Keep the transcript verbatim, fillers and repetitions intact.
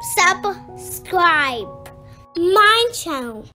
subscribe my channel.